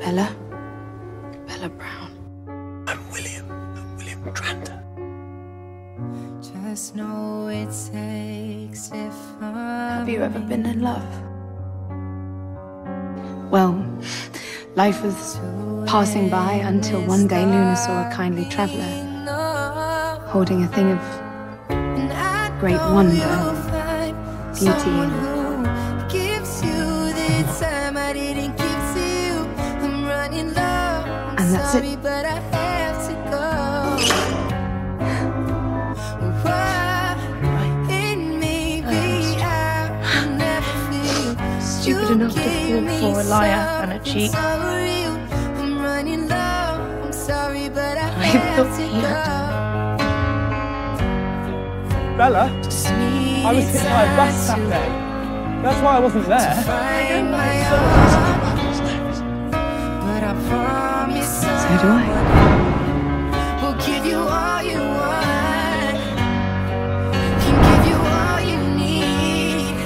Bella Brown. I'm William Tranta. Just know it takes if Have you ever been in love? Well, life was passing by until one day Luna saw a kindly traveller holding a thing of great wonder, beauty and that's it. Sorry, but I have to go. Stupid enough to fall for a liar and a cheat. I'm sorry, but I thought he had. Bella, I was hit by a bus that day. That's why I wasn't there. So do I. We'll give you all you want. Can give you all you need.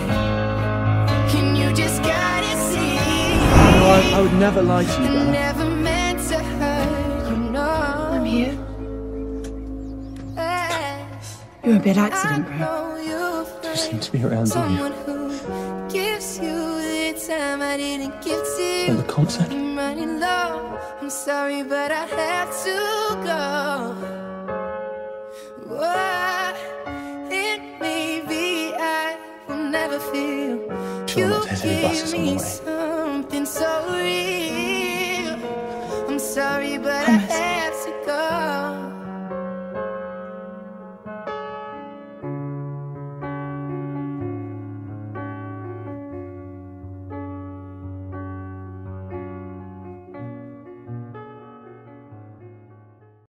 Can you just gotta see? No, I would never lie to you, Bella. Never meant to hurt, you know. I'm here. You're a bit accident, bro. You seem to be around, don't you? Who gives you the time I didn't give to you. At the concert? I'm sorry, but I have to go. Oh, it may be I will never feel. Sure, not hit any buses on the way.